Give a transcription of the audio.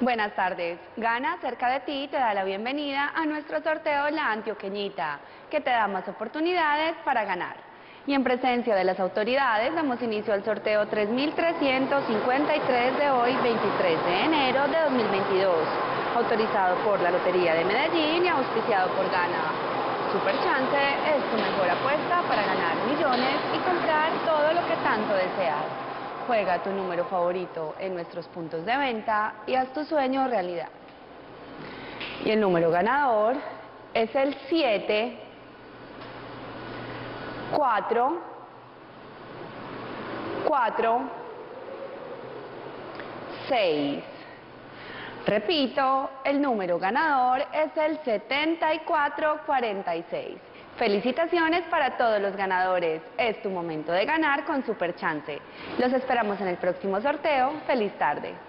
Buenas tardes. Gana, cerca de ti, te da la bienvenida a nuestro sorteo La Antioqueñita, que te da más oportunidades para ganar. Y en presencia de las autoridades, damos inicio al sorteo 3353 de hoy, 23 de enero de 2022, autorizado por la Lotería de Medellín y auspiciado por Gana. Súper Chance es tu mejor apuesta para ganar millones y comprar todo lo que tanto deseas. Juega tu número favorito en nuestros puntos de venta y haz tu sueño realidad. Y el número ganador es el 7, 4, 4, 6. Repito, el número ganador es el 7446. Felicitaciones para todos los ganadores. Es tu momento de ganar con Súper Chance. Los esperamos en el próximo sorteo. Feliz tarde.